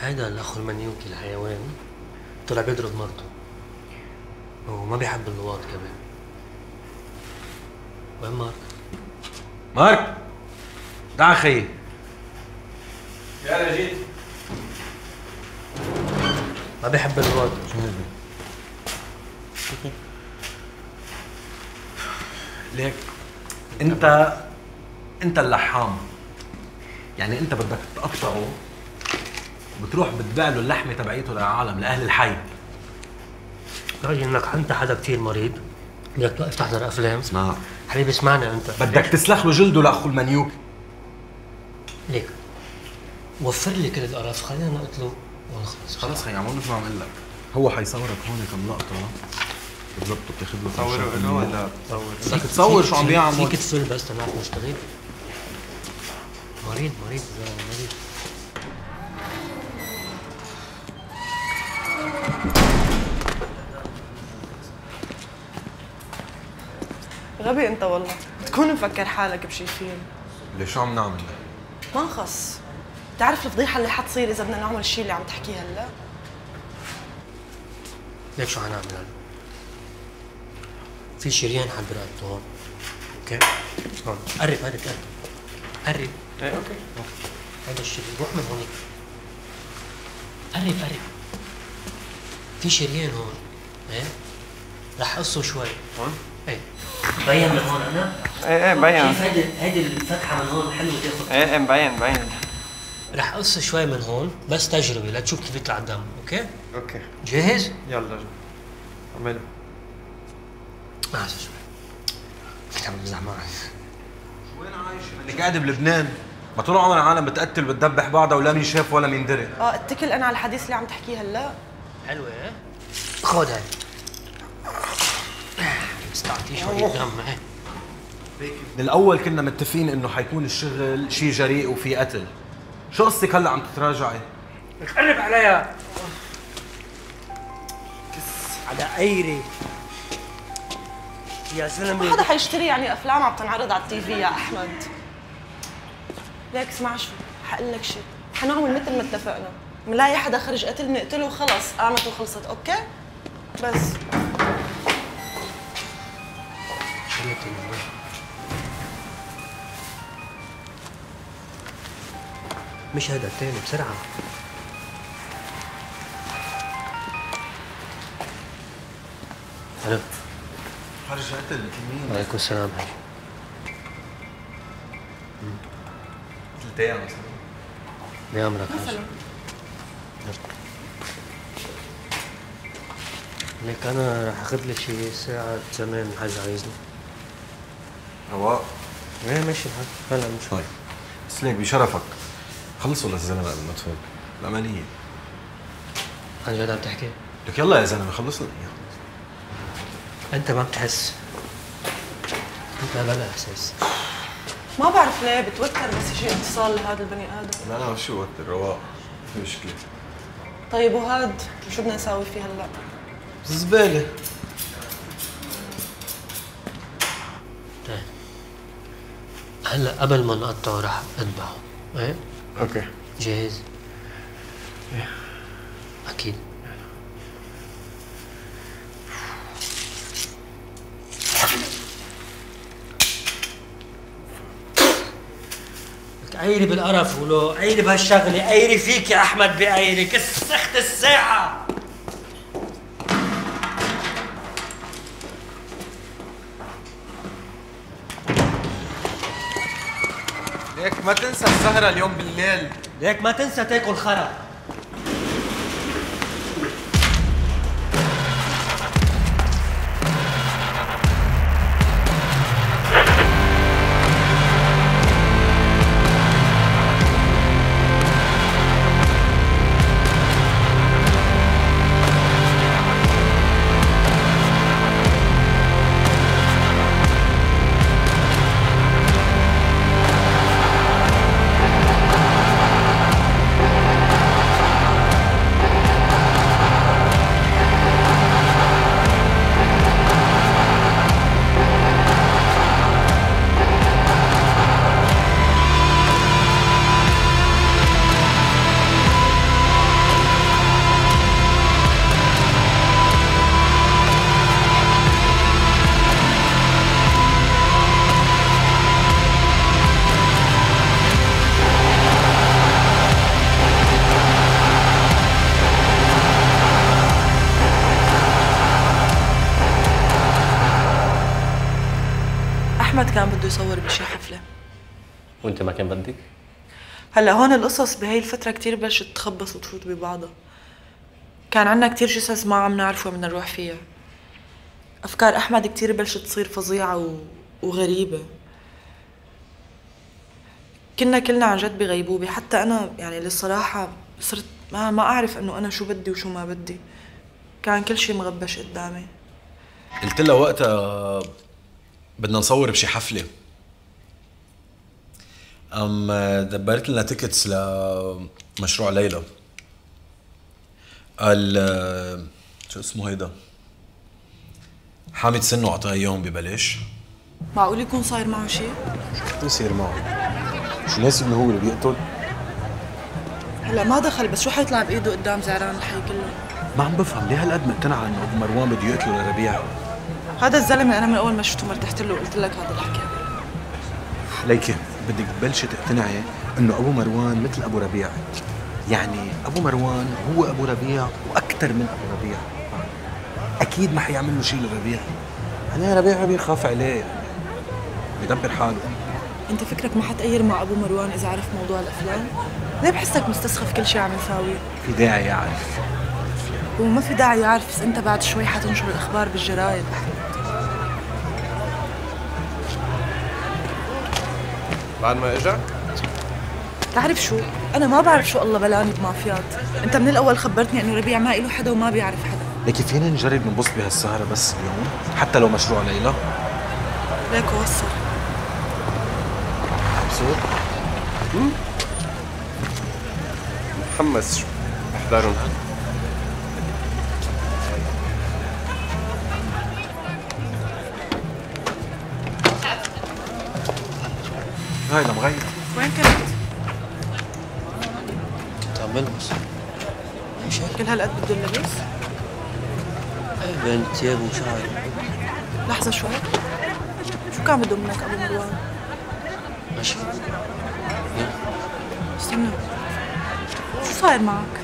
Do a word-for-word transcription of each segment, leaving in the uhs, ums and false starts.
هذا الأخ المنيوكي الحيوان طلع بيضرب مرته وما بيحب اللواط كمان. وين مارك؟ مارك تعال خيي. يلا جيت. ما بيحب اللواط. ليك انت انت اللحام، يعني انت بدك تقطعه وبتروح بتبيع له اللحمه تبعيته للعالم لاهل الحي. رايي انك انت حدا كثير مريض بدك توقف تحضر افلام. اسمع حبيبي اسمعني، انت بدك تسلخ له جلده لاخو المنيوك. ليك وفر لي كل القرف، خلينا نقتله ونخلص. خلص خيي، عم اقول لك شو عم اقول لك. هو حيصورك هون كم لقطه بالضبط بتاخذ له. تصوره له ولا تصور؟ بدك تصور شو عم بيعمل. فيك تصير بس تنعرف مشتغل. مريض مريض مريض. غبي انت والله، بتكون مفكر حالك بشي فيلم. ليش شو عم نعمل؟ ما خص، بتعرف الفضيحة اللي حتصير إذا بدنا نعمل الشيء اللي عم تحكيه هلا؟ ليك شو حنعمل هلا؟ في شريان حد رقبته هون. اوكي؟ هون، قرب قرب قرب. قرب. ايه اوكي. هذا الشريان، روح من هونيك. قرب قرب. في شريان هون، ايه؟ رح قصه شوي. هون؟ ايه. مبين من هون انا؟ ايه ايه مبين. شوف هيدي هيدي الفتحة من هون حلوة تاخذ. ايه ايه مبين مبين. رح قص شوي من هون بس تجربة لتشوف كيف يطلع الدم، اوكي؟ اوكي. جاهز؟ يلا اعملها. ما عرفت شوي. كنت عم بمزح معك. وين عايش؟ انك قاعد بلبنان، ما طول عمر العالم بتقتل بتدبح بعضها ولا مين شاف ولا مين دري. اه اتكل انا على الحديث اللي عم تحكيه هلا. حلوة ايه؟ خذ هاي. استعطي شوية دم. من الأول كنا متفقين إنه حيكون الشغل شيء جريء وفي قتل. شو قصتك هلا عم تتراجعي؟ لك قرب عليها. كس على قيري يا زلمة. ما حدا حيشتري يعني أفلام عم تنعرض على التي في يا أحمد. ليك اسمع شو، حقول لك شيء، حنعمل مثل ما اتفقنا، بنلاقي حدا خرج قتل بنقتله وخلص، قامت وخلصت، أوكي؟ بس. مش هذا الثاني، بسرعة. ألو خرج قتل مين؟ وعليكم السلام. هاي ثلاثة مثلا. بأمرك مثلا. ليك أنا رح آخذ لي شي ساعة زمان الحاج عايزني. رواق ايه ماشي الحال، هلا بنشوف. طيب بس ليك بشرفك خلصوا للزلمه قبل ما تفوت العمليه. عن جد عم تحكي؟ لك يلا يا زلمه خلصنا. انت ما بتحس، انت بلا احساس. ما بعرف ليه بتوتر بس يجي اتصال لهذا البني ادم. لا لا شو وتر، رواق في مشكله. طيب وهاد شو بدنا نساوي فيه هلا؟ زباله. هلا قبل ما نقطعه رح اذبحه، ايه؟ اوكي. جاهز؟ ايه اكيد. لك قايري بالقرف ولو قايري بهالشغله، قايري فيك يا احمد بقايري، كسخت الساعه. ليك ما تنسى السهرة اليوم بالليل. ليك ما تنسى تاكل خرا. احمد كان بده يصور بشي حفله وانت ما كان بدك؟ هلا هون القصص بهي الفتره كثير بلشت تخبص وتفوت ببعضها. كان عندنا كثير جثث ما عم نعرفها بدنا نروح فيها. افكار احمد كثير بلشت تصير فظيعه و... وغريبه. كنا كلنا عن جد بغيبوبه، حتى انا يعني للصراحه صرت ما ما اعرف انه انا شو بدي وشو ما بدي. كان كل شيء مغبش قدامي. قلت لها وقتها بدنا نصور بشي حفله. أم دبرت لنا تيكتس لمشروع ليلى. قال شو اسمه هيدا؟ حامد سنو عطاها اياهم ببلاش. معقول يكون صاير معه شيء؟ شو بصير معه؟ شو ناس اللي هو اللي بيقتل؟ هلا ما دخل، بس شو حيطلع بايده قدام زعران الحي كله؟ ما عم بفهم ليه هالقد مقتنعه انه مروان بده يقتله لربيع؟ هذا الزلمه انا من اول ما شفته ما ارتحت له وقلت لك هذا الحكي. ليكي بدك تبلشي تقتنعي انه ابو مروان مثل ابو ربيع، يعني ابو مروان هو ابو ربيع واكثر من ابو ربيع. اكيد ما حيعمل له شيء لربيع، يعني ربيع بيخاف عليه، يعني بيدبر حاله. انت فكرك ما حتغير مع ابو مروان اذا عرف موضوع الافلام؟ ليه بحسك مستسخف كل شيء عم يساويه؟ في داعي يعرف. هو ما في داعي يعرف، بس انت بعد شوي حتنشر الاخبار بالجرايد. بعد ما اجا؟ تعرف شو؟ انا ما بعرف شو الله بلاني بمافيات، انت من الاول خبرتني انه ربيع ما له حدا وما بيعرف حدا. لكن فينا نجرب ننبسط بهالسهره بس اليوم، حتى لو مشروع ليلى؟ ليك وصل. متحمس شو احضرهم. هيدا مغير. وين كنت؟ عم بلبس. مش هيك كل هالقد بده اللبس؟ اي بنت يا ابو شعر. لحظة شوي. شو كان بده منك ابو مروان؟ ماشي استنى، شو صاير معك؟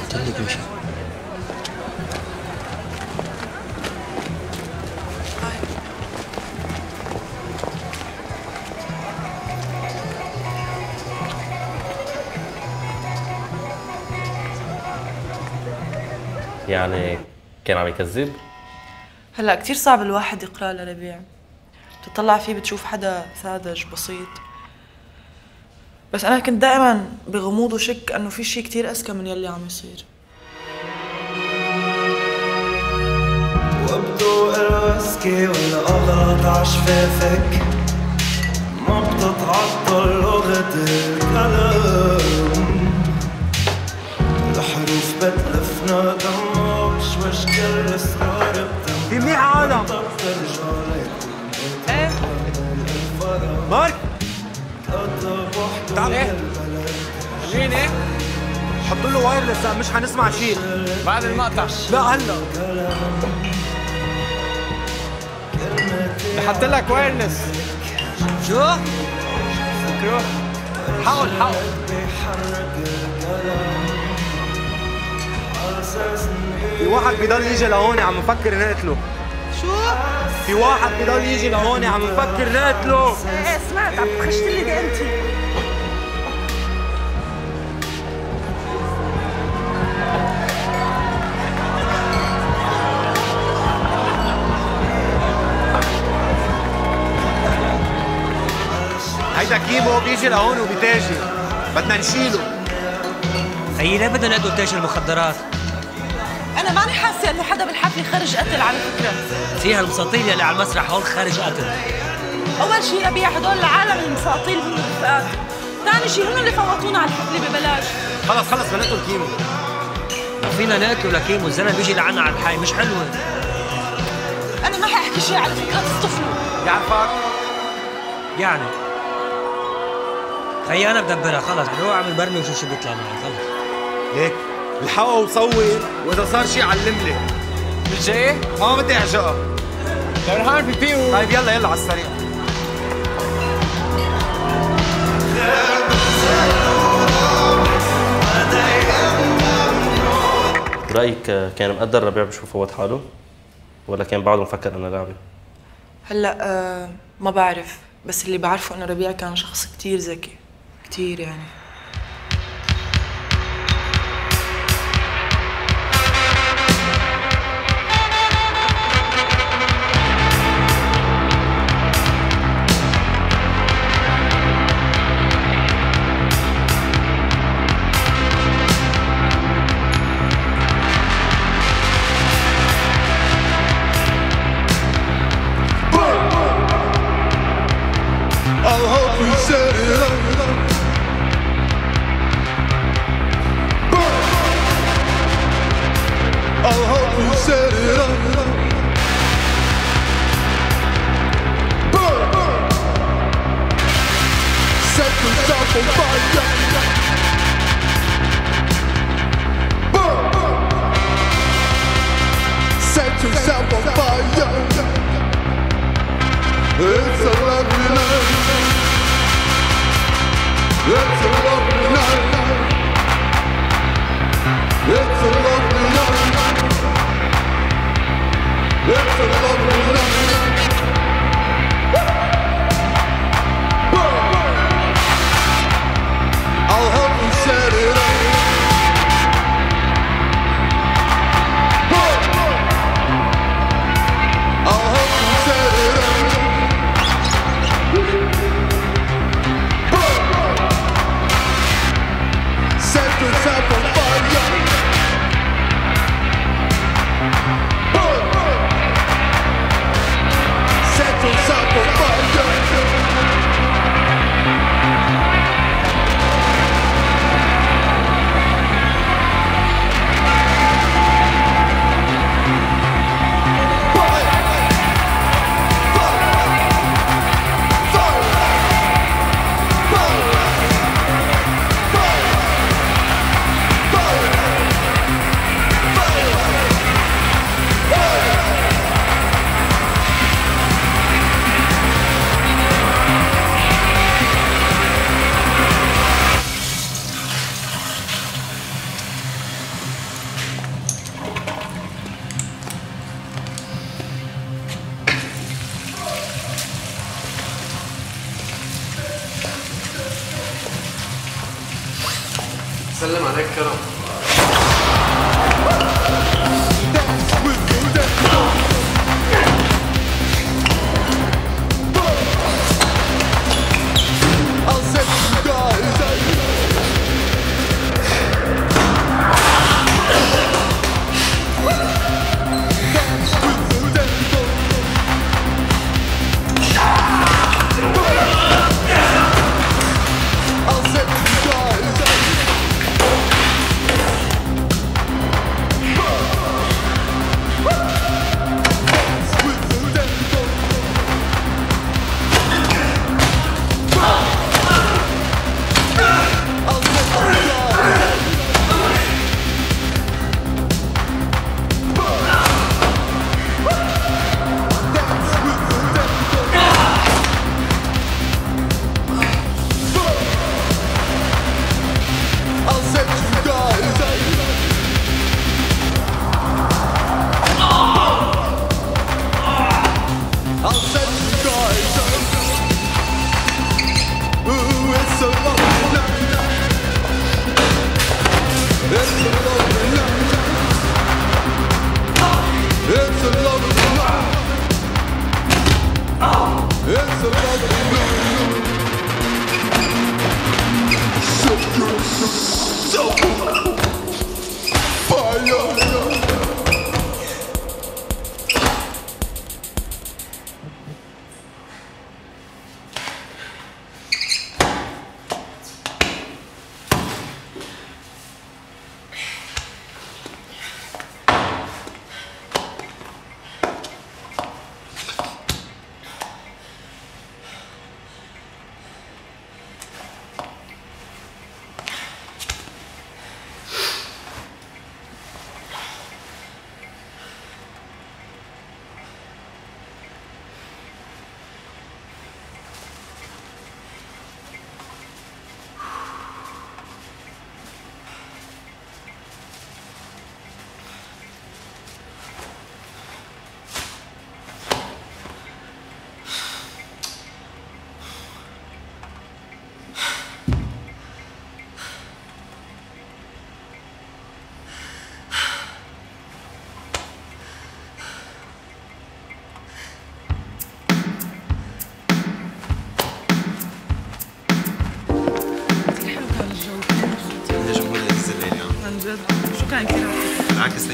قلت لك مشي. يعني كان عم يكذب؟ هلا كثير صعب الواحد يقرأ لربيع، بتطلع فيه بتشوف حدا ساذج بسيط، بس أنا كنت دائما بغموض وشك إنه في شيء كثير أذكى من يلي عم يصير. وأبدو الوسكي والأغلط عشفافك ما بتتعطل لغة الكلام، الحروف بتلفنا دمها وشوش كل أسرار في مية عالم. ايه مارك تعال. ايه مين؟ ايه حط له وايرلس، مش هنسمع شيء بعد المقطع. لا هلا بحط لك وايرلس. شو؟ فكروا حاول حاول في واحد بيضل يجي لهون عم نفكر نقتله. شو؟ في واحد بيضل يجي لهون عم نفكر نقتله. ايه سمعت، عم تخشتلي ده انت. هيدا كيمو بيجي لهون وبيتاجر، بدنا نشيله. اي ليه بدنا نقتله تاجر المخدرات؟ أنا ماني حاسة إنه حدا بالحفلة خرج قتل. على فكرة فيها المساطيل يلي على المسرح هول خارج قتل. أول شيء ربيع هدول العالم المساطيل من الرفقات، ثاني شيء هن اللي فوتونا على الحفلة ببلاش. خلص خلص بدنا نقتل كيمو. فينا نقتله لكيمو، الزلمة بيجي لعنا على الحي مش حلوة. أنا ما حأحكي شيء على فكرة، اصطفلوا. يعرفك؟ يعني خيي أنا بدبرها خلص، بروح أعمل برمي وشوف شو بيطلع معي خلص. ليك الحقه وصور، واذا صار شيء علملي. مش جاي؟ ما بدي اعجقها. فرحان في بيو. طيب يلا يلا على السريع. برايك كان مقدر ربيع بشو فوت حاله؟ ولا كان بعده مفكر انه لاعبي؟ هلا أه ما بعرف، بس اللي بعرفه انه ربيع كان شخص كثير ذكي كثير يعني.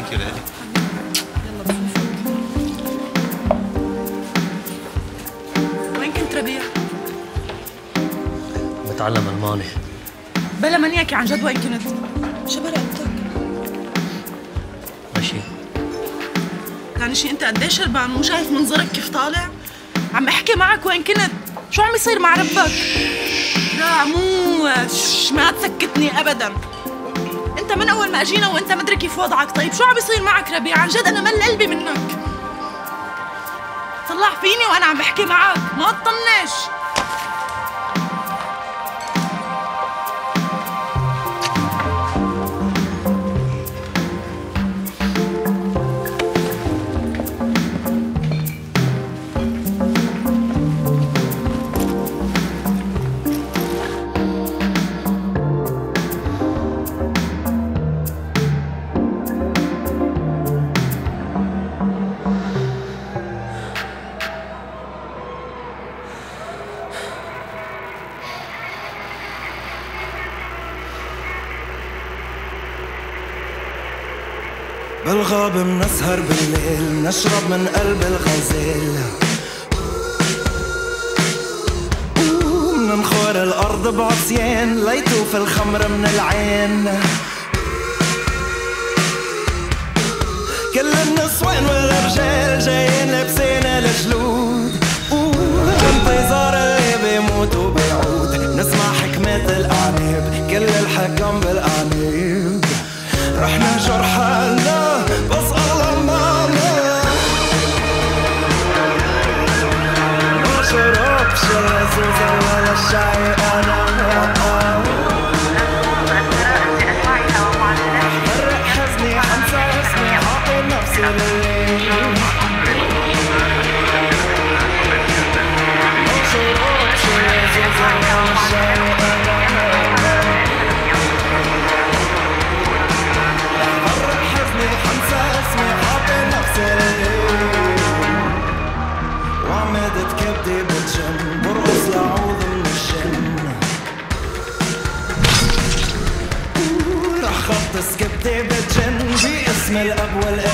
ثانك يو لالي. يلا بشوفك. وين كنت ربيع؟ بتعلم الماني. بلا منياكي عن جد وين كنت؟ شو برقبتك؟ ماشي. يعني شي انت قديش ربان؟ مو شايف منظرك كيف طالع؟ عم احكي معك وين كنت؟ شو عم يصير مع ربك؟ لا مو ما تسكتني ابدا. انت من اول ما اجينا وانت مدري كيف وضعك، طيب شو عم يصير معك ربيع؟ عن جد انا مل قلبي منك. طلع فيني وانا عم بحكي معك، ما تطنش. بالغاب منسهر بالليل، نشرب من قلب الغزال، مننخور الأرض بعصيان ليتوف الخمر من العين. كل النسوان والرجال جايين لابسين الجلود، انتظار اللي بيموت وبيعود. نسمع حكمات الأعناب، كل الحكم بالأعناب. رحنا جرح الله بس الله معنا، ما شربش يا زوزة ولا الشاي أنا. أحرق حزني أنسى اسمي، أعطي نفسي للليل. ما شربش يا زوزة ولا الشاي أنا. وعمادة كبدي بالجن، برقص لعوض من الجن. رح خبط سكبتي بالجن باسم الأب والأب.